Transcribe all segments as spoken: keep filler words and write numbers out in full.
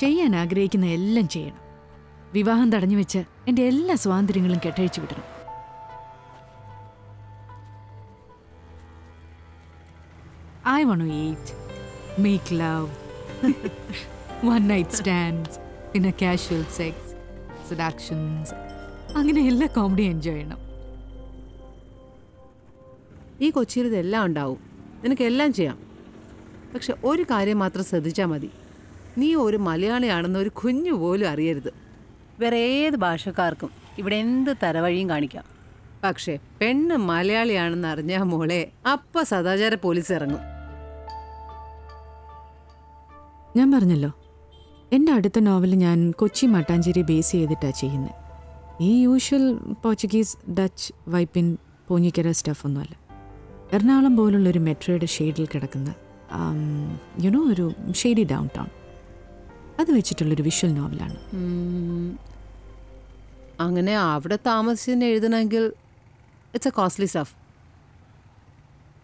ചെയ്യാൻ ആഗ്രഹിക്കുന്ന എല്ലാം ചെയ്യണം. വിവാഹം തടഞ്ഞു വെച്ച് എൻ്റെ എല്ലാ സ്വാതന്ത്ര്യങ്ങളും കെട്ടഴിച്ചു വിടണം. I want to eat, make love, one night stands, in a casual sex, seductions, അങ്ങനെ എല്ലാ കോമഡി എൻജോയ് ചെയ്യണം. ഈ കൊച്ചിയിൽ ഇതെല്ലാം ഉണ്ടാവും, നിനക്കെല്ലാം ചെയ്യാം. പക്ഷെ ഒരു കാര്യം മാത്രം ശ്രദ്ധിച്ചാൽ മതി, നീ ഒരു മലയാളിയാണെന്ന് ഒരു കുഞ്ഞു പോലും അറിയരുത്. വേറെ ഏത് ഭാഷക്കാർക്കും ഇവിടെ എന്ത് തരവഴിയും കാണിക്കാം, പക്ഷേ പെണ്ണ് മലയാളിയാണെന്ന് അറിഞ്ഞാൽ മോളെ അപ്പ സദാചാര പോലീസ് ഇറങ്ങും. ഞാൻ പറഞ്ഞല്ലോ, എൻ്റെ അടുത്ത നോവൽ ഞാൻ കൊച്ചി മട്ടാഞ്ചേരി ബേസ് ചെയ്തിട്ടാണ് ചെയ്യുന്നത്. ഈ usual Portuguese, Dutch, Vypin, Poonjikkara സ്റ്റഫൊന്നുമല്ല. എറണാകുളം പോലുള്ളൊരു മെട്രോയുടെ ഷെയ്ഡിൽ കിടക്കുന്ന യുനോ ഒരു ഷെയ്ഡി ഡൗൺ ടൗൺ, അത് വെച്ചിട്ടുള്ളൊരു വിഷ്വൽ നോവലാണ്. അങ്ങനെ അവിടെ താമസിച്ച് എഴുതണമെങ്കിൽ ഇറ്റ്സ് എ കോസ്റ്റ്ലി സ്റ്റഫ്.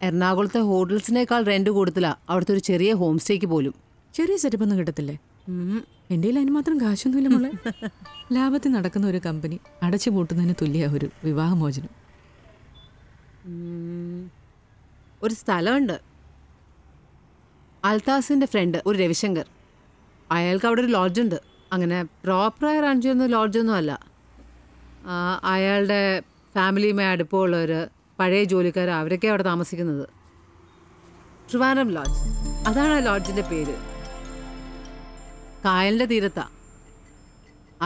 എറണാകുളത്തെ ഹോട്ടൽസിനേക്കാൾ റെൻറ്റ് കൂടുതലാണ് അവിടുത്തെ ഒരു ചെറിയ ഹോം സ്റ്റേക്ക് പോലും. ചെറിയ സെറ്റപ്പൊന്നും കിട്ടത്തില്ലേ? എൻ്റെ കയ്യിൽ അതിന് മാത്രം കാശൊന്നുമില്ല മോളെ. ലാഭത്തിൽ നടക്കുന്ന ഒരു കമ്പനി അടച്ചു പൂട്ടുന്നതിന് തുല്യ ഒരു വിവാഹമോചനം. ഒരു സ്ഥലമുണ്ട്, അൽത്താസിൻ്റെ ഫ്രണ്ട് ഒരു രവിശങ്കർ, അയാൾക്ക് അവിടെ ഒരു ലോഡ്ജുണ്ട്. അങ്ങനെ പ്രോപ്പറായി റൺ ചെയ്യുന്ന ലോഡ്ജൊന്നും അല്ല, അയാളുടെ ഫാമിലിയുമായി അടുപ്പമുള്ളവർ, പഴയ ജോലിക്കാർ, അവരൊക്കെ അവിടെ താമസിക്കുന്നത്. ട്രിവാൻഡ്രം ലോഡ്ജ്, അതാണ് ആ ലോഡ്ജിൻ്റെ പേര്. കായലിൻ്റെ തീരത്താണ്.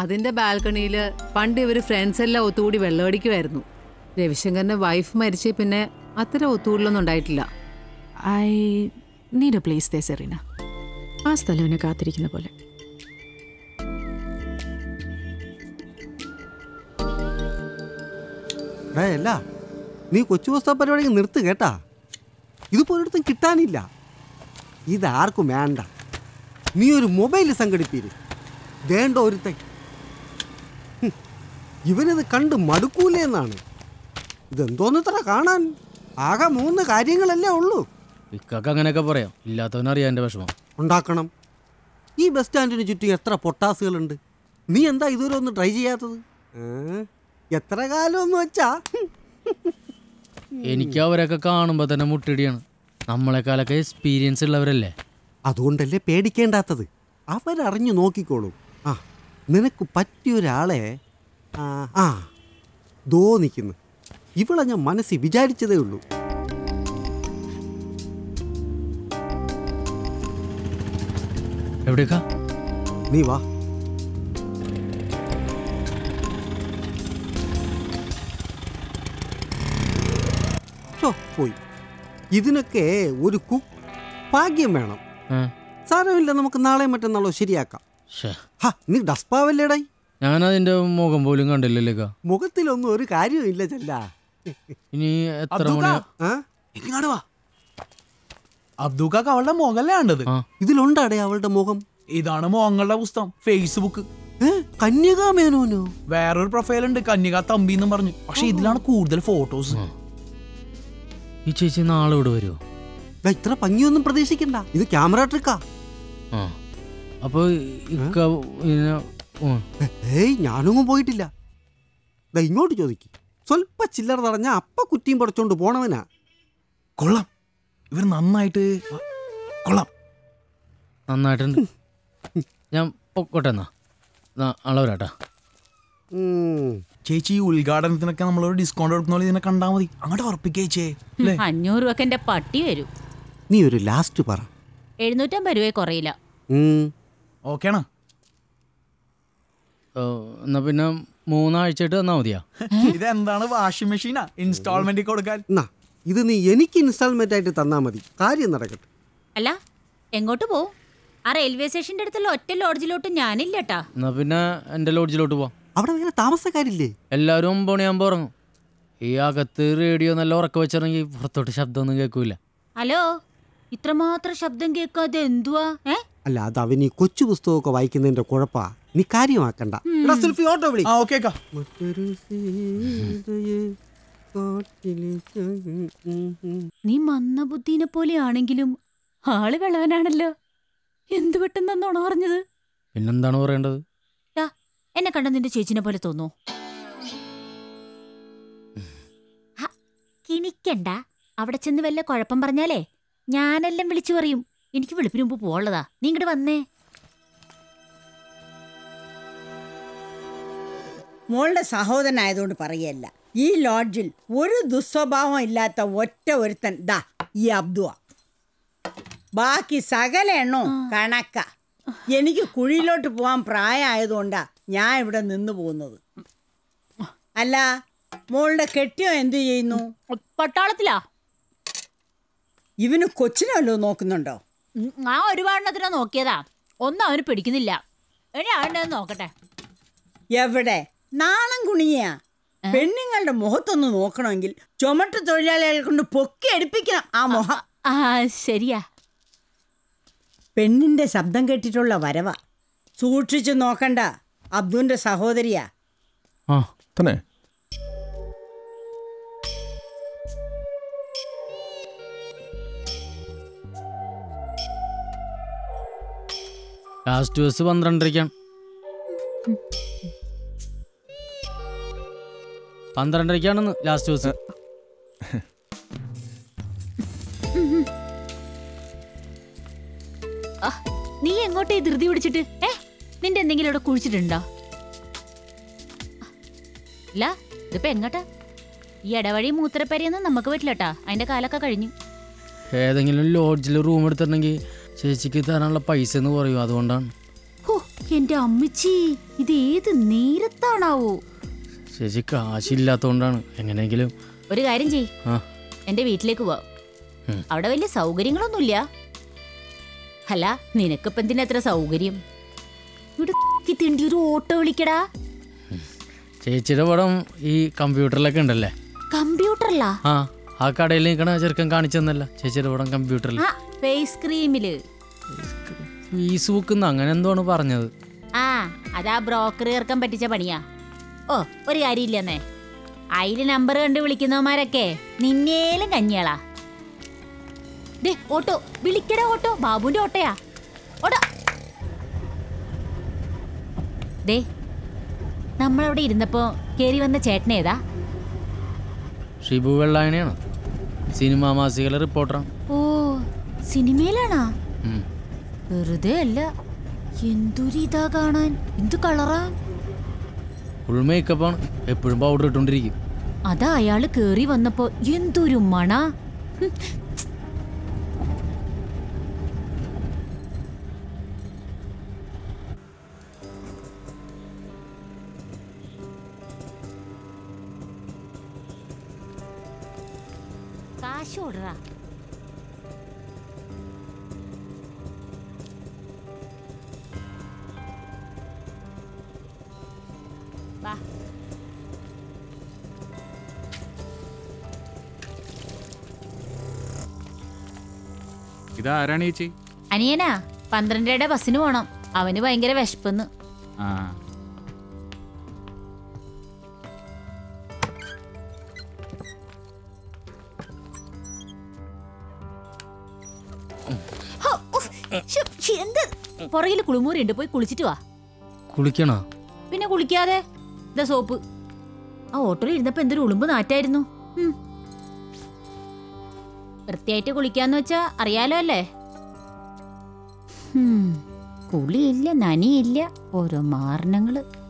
അതിൻ്റെ ബാൽക്കണിയിൽ പണ്ട് ഇവർ ഫ്രണ്ട്സെല്ലാം ഒത്തുകൂടി വെള്ളമടിക്കുമായിരുന്നു. രവിശങ്കറിൻ്റെ വൈഫ് മരിച്ച പിന്നെ അത്ര ഒത്തുകൂടലൊന്നും ഉണ്ടായിട്ടില്ല. ഐ നീഡ് എ പ്ലേസ് ദേ സെറീന. ആ സ്ഥലം എന്നെ കാത്തിരിക്കുന്ന പോലെ. നീ കൊച്ചു വസ്തു പരിപാടിക്ക് നിർത്ത് കേട്ടാ, ഇതുപോലൊരിടത്തും കിട്ടാനില്ല. ഇതാർക്കും വേണ്ട. നീ ഒരു മൊബൈൽ സംഘടിപ്പിര്, വേണ്ട ഒരുത്ത. ഇവനത് കണ്ട് മടുക്കൂലെന്നാണ്. ഇതെന്തോന്നിത്ര കാണാൻ, ആകെ മൂന്ന് കാര്യങ്ങളല്ലേ ഉള്ളൂ. അങ്ങനെയൊക്കെ പറയാം, ഇല്ലാത്തവനറിയാം എൻ്റെ വിഷമം. ഉണ്ടാക്കണം. ഈ ബസ് സ്റ്റാൻഡിന് ചുറ്റും എത്ര പൊട്ടാസുകളുണ്ട്, നീ എന്താ ഇതുവരെ ഒന്ന് ട്രൈ ചെയ്യാത്തത്? എത്ര കാലമെന്ന് വെച്ചാ എനിക്ക് അവരൊക്കെ കാണുമ്പോൾ തന്നെ മുട്ടിടിയാണ്. നമ്മളെക്കാലൊക്കെ എക്സ്പീരിയൻസ് ഉള്ളവരല്ലേ, അതുകൊണ്ടല്ലേ പേടിക്കേണ്ടാത്തത്. അവരറിഞ്ഞു നോക്കിക്കോളൂ. ആ, നിനക്ക് പറ്റിയൊരാളെ ആ ദോ നിൽക്കുന്നു. ഇവളെ ഞാൻ മനസ്സിൽ വിചാരിച്ചതേ ഉള്ളൂ. എവിടേക്കാ നീ? വാ. പോയി. ഇതിനൊക്കെ ഒരു കുക്ക് ഭാഗ്യം വേണം. സാരമില്ല, നമുക്ക് നാളെ മറ്റന്നാളോ ശരിയാക്കാം. നീ ഡസ്പാവല്ലേടായി? ഞാനതിന്റെ മുഖം പോലും കണ്ടില്ലല്ലോ. മുഖത്തിലൊന്നും ഒരു കാര്യവും ഇല്ല. ചെല്ലാ ഇനി എത്ര മണിയാ? അബ്ദുക്കാക്ക് അവളുടെ മുഖല്ലേ കണ്ടത്? ഇതിലുണ്ടാടേ അവളുടെ മുഖം. ഇതാണ് മോങ്ങളുടെ പുസ്തകം, ഫേസ്ബുക്ക്. കന്യകാ മേനോനോ വേറൊരു പ്രൊഫൈലുണ്ട്, കന്യകാ തമ്പി എന്ന് പറഞ്ഞു. പക്ഷെ ഇതിലാണ് കൂടുതൽ ഫോട്ടോസ്. ഈ ചേച്ചി നാളെ ഇവിടെ വരുമോ? ഇത്ര ഭംഗിയൊന്നും പ്രതീക്ഷിക്കണ്ട, ഇത് ക്യാമറ ട്രിക്കാ. അപ്പൊ ഞാനൊന്നും പോയിട്ടില്ല. ഇങ്ങോട്ട് ചോദിക്കും, സ്വല്പ ചില്ലറ തടഞ്ഞ അപ്പ കുറ്റിയും പടച്ചോണ്ട് പോണവനാ. കൊള്ളാം, ഇവർ നന്നായിട്ട് കൊള്ളാം, നന്നായിട്ടുണ്ട്. ഞാൻ പൊക്കോട്ടെ എന്നാ, നാളെ വരാട്ടാ. ചേച്ചി, ഈ ഉദ്ഘാടനത്തിനൊക്കെ നമ്മളൊരു ഡിസ്കൗണ്ട് കൊടുക്കുന്ന ഇതിനെ കണ്ടാൽ മതി. അങ്ങോട്ട് ഉറപ്പിക്കേ. അഞ്ഞൂറ് രൂപ എന്റെ പട്ടി വരും. നീ ഒരു ലാസ്റ്റ് പറ. എഴുന്നൂറ്റമ്പത് രൂപ കുറയില്ല. ഓക്കേണോ? എന്നാ പിന്നെ മൂന്നാഴ്ചയായിട്ട് തന്നാ മതിയാ. ഇതെന്താണ് വാഷിംഗ് മെഷീനാ? ഇൻസ്റ്റാൾമെന്റ് കൊടുക്കാൻ. ഇത് നീ എനിക്ക് ഇൻസ്റ്റാൾമെന്റ് ആയിട്ട് തന്നാ മതി, കാര്യം നടക്കട്ടെ. അല്ല, എങ്ങോട്ട് പോവും? ആ റെയിൽവേ സ്റ്റേഷന്റെ അടുത്തുള്ള ഒറ്റ ലോഡ്ജിലോട്ട് ഞാനില്ലട്ടാ. എന്നാ പിന്നെ എന്റെ ലോഡ്ജിലോട്ട് പോവാം. അവിടെ വേറെ താമസക്കാരില്ലേ? എല്ലാവരും ഒമ്പണിയാകുമ്പോ ഉറങ്ങും. ഈ അകത്ത് റേഡിയോ നല്ല ഉറക്കം വെച്ചിറങ്ങി പുറത്തോട്ട് ശബ്ദമൊന്നും കേൾക്കൂല. ഹലോ, ഇത്രമാത്രം ശബ്ദം കേൾക്കാതെ എന്തുവാ? അല്ല, അത് അവന് കൊച്ചു പുസ്തകമൊക്കെ വായിക്കുന്നതിന്റെ കുഴപ്പാ, നീ കാര്യമാക്കണ്ട. നീ മന്ദബുദ്ധിനെ പോലെയാണെങ്കിലും ആള് വെള്ളവനാണല്ലോ. എന്തു പെട്ടെന്നാണ് ഉണർന്നത്. പിന്നെന്താണ് പറയേണ്ടത്? എന്നെ കണ്ട നിന്റെ ചേച്ചിനെ പോലെ തോന്നോ? കിണിക്കണ്ട, അവിടെ ചെന്ന് വല്ല കുഴപ്പം പറഞ്ഞാലേ ഞാനെല്ലാം വിളിച്ചു പറയും. എനിക്ക് വെളുപ്പിന് മുമ്പ് പോകാനുള്ളതാ, നീ ഇങ്ങോട്ട് വന്നേ. മോളുടെ സഹോദരനായതുകൊണ്ട് പറയല്ല, ഈ ലോഡ്ജിൽ ഒരു ദുസ്വഭാവം ഇല്ലാത്ത ഒറ്റ ഒരുത്തൻ ദാ ഈ അബ്ദുവ. ബാക്കി സകല എണ്ണവും കണക്ക. എനിക്ക് കുഴിയിലോട്ട് പോകാൻ പ്രായമായതുകൊണ്ടാ ഞാൻ ഇവിടെ നിന്ന് പോകുന്നത്. അല്ല, മോളുടെ കെട്ടിയോ എന്തു ചെയ്യുന്നു? പട്ടാളത്തിലാ. ഇവന് കൊച്ചിനല്ലോ നോക്കുന്നുണ്ടോ? ആ ഒരുപാടിനത്തിനാ നോക്കിയതാ, ഒന്നും അവന് പിടിക്കുന്നില്ല. ഇനി അവൻ്റെ നോക്കട്ടെ. എവിടെ നാണം കുണിയാ? പെണ്ണുങ്ങളുടെ മുഖത്തൊന്ന് നോക്കണമെങ്കിൽ ചുമട്ട് തൊഴിലാളികളെ കൊണ്ട് പൊക്കി എടുപ്പിക്കണം ആ മുഖം. ശരിയാ, പെണ്ണിന്റെ ശബ്ദം കേട്ടിട്ടുള്ള വരവ. സൂക്ഷിച്ചു നോക്കണ്ട, അബ്ദുവിന്റെ സഹോദരിയാ. ലാസ്റ്റ് ബസ് പന്ത്രണ്ടരയ്ക്കാണ്. പന്ത്രണ്ടരയ്ക്കാണെന്ന് ലാസ്റ്റ് ബസ്. നീ എങ്ങോട്ടേ ധൃതി പിടിച്ചിട്ട്? ഏ, നിന്റെ എന്തെങ്കിലും ഇവിടെ കുഴിച്ചിട്ടുണ്ടോ? ഇല്ല, ഇതിപ്പോ എങ്ങോട്ടാ? ഈ ഇടവഴി മൂത്രപ്പരിയെന്ന് നമുക്ക് പറ്റില്ലട്ടാ, അതിന്റെ കാലൊക്കെ കഴിഞ്ഞു. ഏതെങ്കിലും ലോഡ്ജിൽ റൂം എടുത്തിട്ടുണ്ടെങ്കിൽ ചേച്ചിക്ക് തരാനുള്ള പൈസ എന്ന് പറയൂ, അതുകൊണ്ടാണ്. ഓ എന്റെ അമ്മച്ചി, ഇത് ഏത് നേരത്താണാവോ? ചേച്ചി കാശില്ലാത്തോണ്ടാണ്. എങ്ങനെയെങ്കിലും ഒരു കാര്യം ചെയ്, എന്റെ വീട്ടിലേക്ക് പോവാ. അവിടെ വലിയ സൗകര്യങ്ങളൊന്നുമില്ല. അല്ല, നിനക്കിപ്പ എന്തിനത്ര സൗകര്യം? ഇവിടെ തിണ്ടി ഒരു ഓട്ടോ വിളിക്കടാ. ചേച്ചിയുടെ പടം ഈ കമ്പ്യൂട്ടറിലൊക്കെ ഉണ്ടല്ലേ? കമ്പ്യൂട്ടറിലാ? ആ, ആ കടയിൽ നിൽക്കണ ചെറുക്കൻ കാണിച്ചു തന്നല്ല ചേച്ചിയുടെ പടം കമ്പ്യൂട്ടറിൽ, ഫേസ് ക്രീമില്, ഫേസ്ബുക്ക് അങ്ങനെ എന്തോ ആണ് പറഞ്ഞത്. ആ, അതാ ബ്രോക്കർ ചേർക്കാൻ പറ്റിച്ച പണിയാ. ഓ ഒരു കാര്യമില്ലെന്നേ, അതില് നമ്പർ കണ്ട് വിളിക്കുന്നവന്മാരൊക്കെ നിന്നേലും കഞ്ഞിയാളാ. ദേ ഓട്ടോ വിളിക്കടാ, ഓട്ടോ ബാബുവിന്റെ ഓട്ടോയാ. ഓട്ടോ ദേ നമ്മളവിടെ ഇരുന്നപ്പോ കേറി വന്ന ചേട്ടനേതാ? ഷിബു വെള്ളായനെയാണ്, സിനിമാ മാസികയിലെ റിപ്പോർട്ടറാണ്. ഓ സിനിമയിലാണാ? വെറുതെ അല്ല, എന്തൊരു ഇതാ കാണാൻ, എന്ത് കളറാ! ഫുൾ മേക്കപ്പാണ്, എപ്പോഴും പൗഡർ ഇട്ടുകൊണ്ടിരിക്കും. അതാ അയാള് കേറി വന്നപ്പോ എന്തൊരു മണ. ഇതാരാണ് ചേച്ചി? അനിയനാ, പന്ത്രണ്ടരയുടെ ബസ്സിന് പോണം, അവന് ഭയങ്കര വിശപ്പെന്ന്. പുറകില് കുളിമുറിയുണ്ട്, പോയി കുളിച്ചിട്ട് വാ. കുളിക്കണോ? പിന്നെ കുളിക്കാതെ ഇതാ സോപ്പ്. ആ ഓട്ടോയിൽ ഇരുന്നപ്പോ എന്തൊരു ഉളുമ്പ് നാറ്റായിരുന്നു. വൃത്തിയായിട്ട് കുളിക്കാന്ന് വെച്ചാ അറിയാലോ അല്ലേ? കുളിയില്ല, നനിയില്ല, ഓരോ മാരണങ്ങള്.